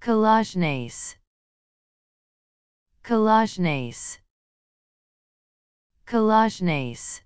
Collagenase. Collagenase. Collagenase.